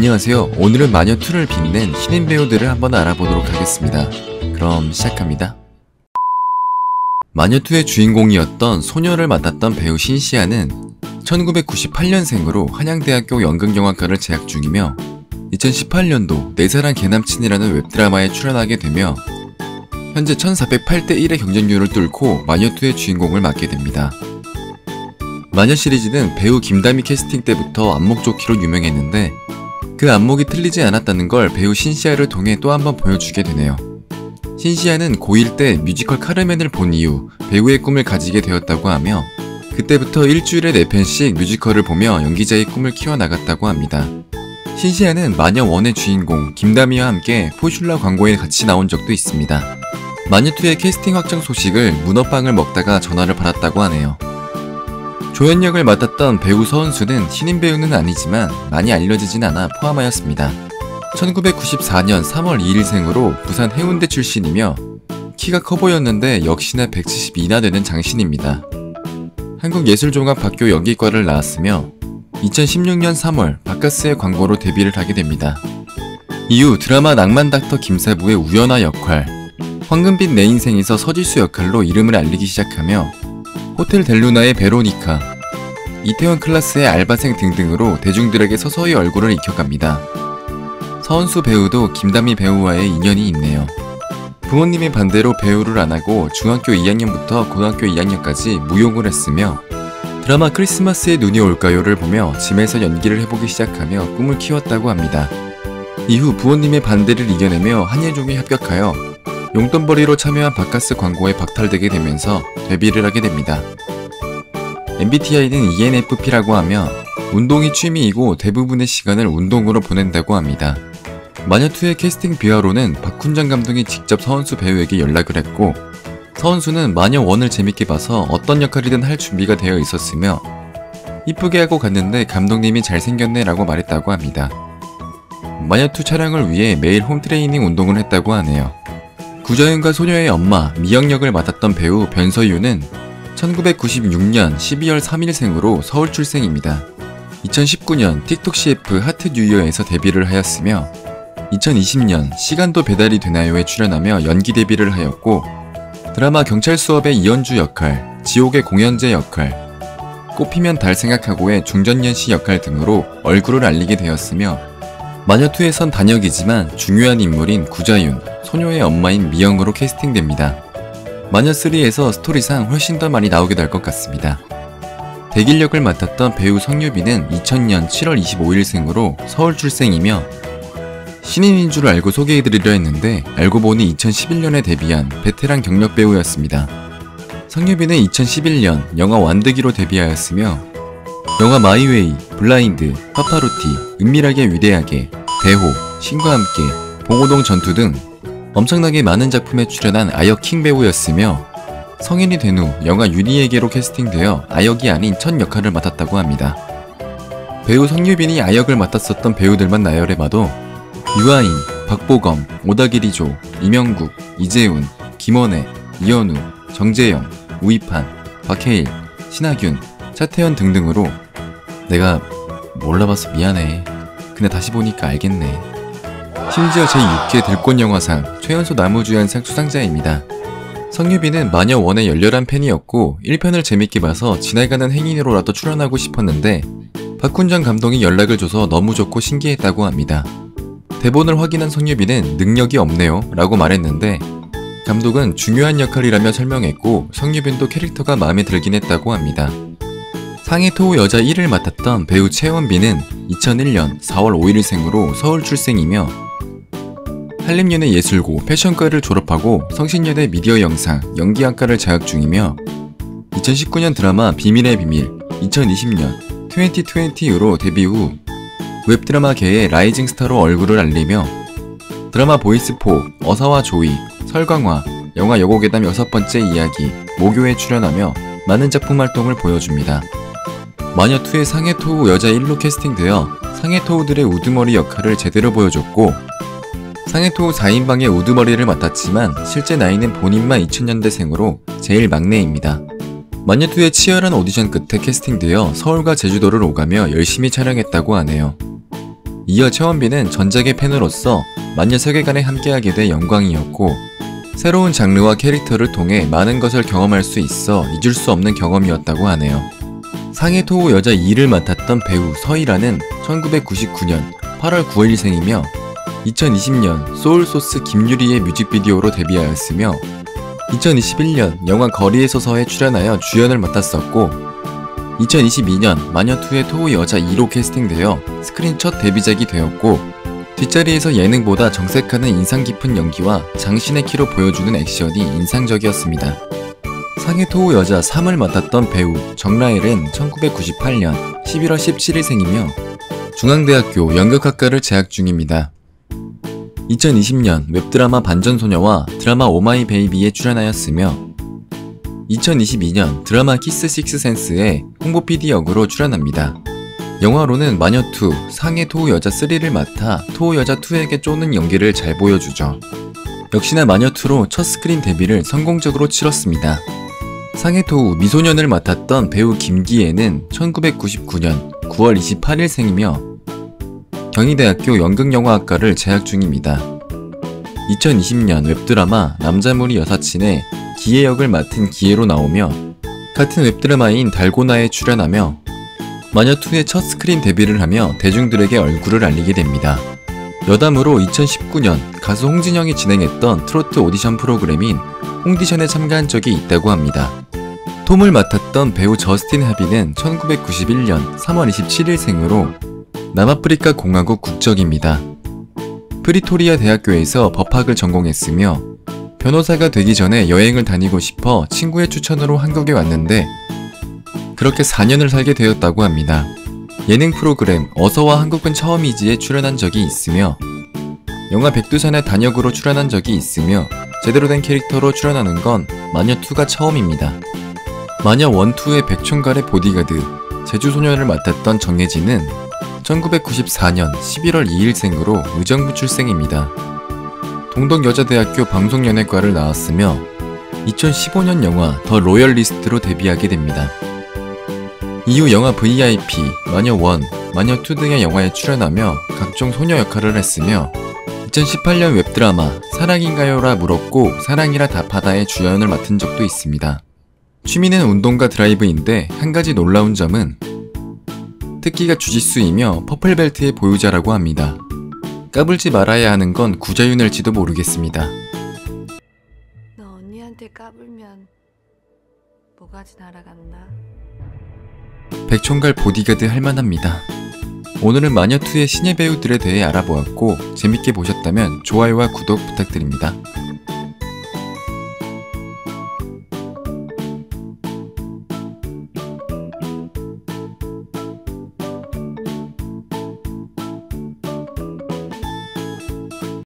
안녕하세요. 오늘은 마녀2를 빛낸 신인 배우들을 한번 알아보도록 하겠습니다. 그럼 시작합니다. 마녀2의 주인공이었던 소녀를 맡았던 배우 신시아는 1998년생으로 한양대학교 연극영화과를 재학 중이며 2018년도 내 사랑 개남친이라는 웹드라마에 출연하게 되며 현재 1408대1의 경쟁률을 뚫고 마녀2의 주인공을 맡게 됩니다. 마녀 시리즈는 배우 김다미 캐스팅 때부터 안목 좋기로 유명했는데 그 안목이 틀리지 않았다는 걸 배우 신시아를 통해 또 한번 보여주게 되네요. 신시아는 고1 때 뮤지컬 카르멘을 본 이후 배우의 꿈을 가지게 되었다고 하며 그때부터 일주일에 4편씩 뮤지컬을 보며 연기자의 꿈을 키워나갔다고 합니다. 신시아는 마녀1의 주인공 김다미와 함께 포슐라 광고에 같이 나온 적도 있습니다. 마녀2의 캐스팅 확정 소식을 문어빵을 먹다가 전화를 받았다고 하네요. 조연역을 맡았던 배우 서은수는 신인 배우는 아니지만 많이 알려지진 않아 포함하였습니다. 1994년 3월 2일생으로 부산 해운대 출신이며 키가 커 보였는데 역시나 172나 되는 장신입니다. 한국예술종합학교 연기과를 나왔으며 2016년 3월 바카스의 광고로 데뷔를 하게 됩니다. 이후 드라마 낭만닥터 김사부의 우연화 역할, 황금빛 내 인생에서 서지수 역할로 이름을 알리기 시작하며 호텔 델루나의 베로니카, 이태원 클라스의 알바생 등등으로 대중들에게 서서히 얼굴을 익혀갑니다. 서은수 배우도 김다미 배우와의 인연이 있네요. 부모님의 반대로 배우를 안하고 중학교 2학년부터 고등학교 2학년까지 무용을 했으며 드라마 크리스마스의 눈이 올까요를 보며 집에서 연기를 해보기 시작하며 꿈을 키웠다고 합니다. 이후 부모님의 반대를 이겨내며 한예종에 합격하여 용돈벌이로 참여한 바카스 광고에 박탈되게 되면서 데뷔를 하게 됩니다. MBTI는 ENFP라고 하며 운동이 취미이고 대부분의 시간을 운동으로 보낸다고 합니다. 마녀2의 캐스팅 비화로는 박훈정 감독이 직접 서은수 배우에게 연락을 했고 서은수는 마녀1을 재밌게 봐서 어떤 역할이든 할 준비가 되어 있었으며 이쁘게 하고 갔는데 감독님이 잘생겼네 라고 말했다고 합니다. 마녀2 촬영을 위해 매일 홈트레이닝 운동을 했다고 하네요. 구자윤과 소녀의 엄마, 미영 역을 맡았던 배우 변서유는 1996년 12월 3일생으로 서울 출생입니다. 2019년 틱톡 CF 하트 뉴이어에서 데뷔를 하였으며 2020년 시간도 배달이 되나요에 출연하며 연기 데뷔를 하였고 드라마 경찰 수업의 이현주 역할, 지옥의 공연제 역할, 꽃피면 달 생각하고의 중전년 씨 역할 등으로 얼굴을 알리게 되었으며 마녀2에선 단역이지만 중요한 인물인 구자윤, 소녀의 엄마인 미영으로 캐스팅됩니다. 마녀3에서 스토리상 훨씬 더 많이 나오게 될 것 같습니다. 대길역을 맡았던 배우 성유빈은 2000년 7월 25일생으로 서울 출생이며 신인인 줄 알고 소개해드리려 했는데 알고 보니 2011년에 데뷔한 베테랑 경력 배우였습니다. 성유빈은 2011년 영화 완득이로 데뷔하였으며 영화 마이웨이, 블라인드, 파파루티, 은밀하게 위대하게, 대호, 신과 함께, 봉오동 전투 등 엄청나게 많은 작품에 출연한 아역킹 배우였으며 성인이 된 후 영화 윤희에게로 캐스팅되어 아역이 아닌 첫 역할을 맡았다고 합니다. 배우 성유빈이 아역을 맡았었던 배우들만 나열해봐도 유아인, 박보검, 오다기리조, 이명국, 이재훈, 김원혜, 이현우, 정재영, 우이판, 박해일, 신하균, 차태현 등등으로 내가 몰라봐서 미안해. 근데 다시 보니까 알겠네. 심지어 제6회 들꽃영화상 최연소 남우주연상 수상자입니다. 성유빈은 마녀1의 열렬한 팬이었고 1편을 재밌게 봐서 지나가는 행인으로라도 출연하고 싶었는데 박훈정 감독이 연락을 줘서 너무 좋고 신기했다고 합니다. 대본을 확인한 성유빈은 능력이 없네요 라고 말했는데 감독은 중요한 역할이라며 설명했고 성유빈도 캐릭터가 마음에 들긴 했다고 합니다. 상해 토우 여자 1을 맡았던 배우 최원빈은 2001년 4월 5일생으로 서울 출생이며 한림연예예술고 패션과를 졸업하고 성신여대 미디어 영상 연기학과를 재학 중이며 2019년 드라마 비밀의 비밀, 2020년 2020으로 데뷔 후 웹드라마계의 라이징 스타로 얼굴을 알리며 드라마 보이스포, 어사와 조이, 설강화, 영화 여고괴담 6번째 이야기, 모교에 출연하며 많은 작품 활동을 보여줍니다. 마녀2의 상해토우 여자 1로 캐스팅되어 상해토우들의 우두머리 역할을 제대로 보여줬고 상해토우 4인방의 우두머리를 맡았지만 실제 나이는 본인만 2000년대생으로 제일 막내입니다. 마녀2의 치열한 오디션 끝에 캐스팅되어 서울과 제주도를 오가며 열심히 촬영했다고 하네요. 이어 최원빈은 전작의 팬으로서 만녀 세계관에 함께하게 돼 영광이었고, 새로운 장르와 캐릭터를 통해 많은 것을 경험할 수 있어 잊을 수 없는 경험이었다고 하네요. 상해 토우 여자 2를 맡았던 배우 서희라는 1999년 8월 9일생이며 2020년 소울소스 김유리의 뮤직비디오로 데뷔하였으며 2021년 영화 거리에서서에 출연하여 주연을 맡았었고, 2022년 마녀2의 토우 여자 2로 캐스팅되어 스크린 첫 데뷔작이 되었고, 뒷자리에서 예능보다 정색하는 인상 깊은 연기와 장신의 키로 보여주는 액션이 인상적이었습니다. 상해 토우 여자 3을 맡았던 배우 정라엘은 1998년 11월 17일생이며 중앙대학교 연극학과를 재학 중입니다. 2020년 웹드라마 반전소녀와 드라마 오마이베이비에 출연하였으며 2022년 드라마 키스 식스센스에 홍보PD 역으로 출연합니다. 영화로는 마녀2, 상해 토우 여자 3를 맡아 토우 여자 2에게 쪼는 연기를 잘 보여주죠. 역시나 마녀2로 첫 스크린 데뷔를 성공적으로 치렀습니다. 상해 토우 미소년을 맡았던 배우 김기애는 1999년 9월 28일생이며 경희대학교 연극영화학과를 재학 중입니다. 2020년 웹드라마 남자무리 여사친에 기애 역을 맡은 기애로 나오며 같은 웹드라마인 달고나에 출연하며 마녀2의 첫 스크린 데뷔를 하며 대중들에게 얼굴을 알리게 됩니다. 여담으로 2019년 가수 홍진영이 진행했던 트로트 오디션 프로그램인 홍디션에 참가한 적이 있다고 합니다. 톰을 맡았던 배우 저스틴 하비는 1991년 3월 27일생으로 남아프리카 공화국 국적입니다. 프리토리아 대학교에서 법학을 전공했으며 변호사가 되기 전에 여행을 다니고 싶어 친구의 추천으로 한국에 왔는데 그렇게 4년을 살게 되었다고 합니다. 예능 프로그램 어서와 한국은 처음이지에 출연한 적이 있으며 영화 백두산의 단역으로 출연한 적이 있으며 제대로 된 캐릭터로 출연하는 건 마녀2가 처음입니다. 마녀1,2의 백총갈의 보디가드, 제주소녀를 맡았던 정혜진은 1994년 11월 2일생으로 의정부 출생입니다. 동덕여자대학교 방송연예과를 나왔으며 2015년 영화 더 로열리스트로 데뷔하게 됩니다. 이후 영화 VIP, 마녀1, 마녀2 등의 영화에 출연하며 각종 소녀 역할을 했으며 2018년 웹드라마 사랑인가요라 물었고 사랑이라 답하다의 주연을 맡은 적도 있습니다. 취미는 운동과 드라이브인데 한 가지 놀라운 점은 특기가 주짓수이며 퍼플벨트의 보유자라고 합니다. 까불지 말아야 하는 건 구자윤일지도 모르겠습니다. 너 언니한테 까불면 뭐가지 날아갔나? 백총갈 보디가드 할만합니다. 오늘은 마녀2의 신예 배우들에 대해 알아보았고 재밌게 보셨다면 좋아요와 구독 부탁드립니다.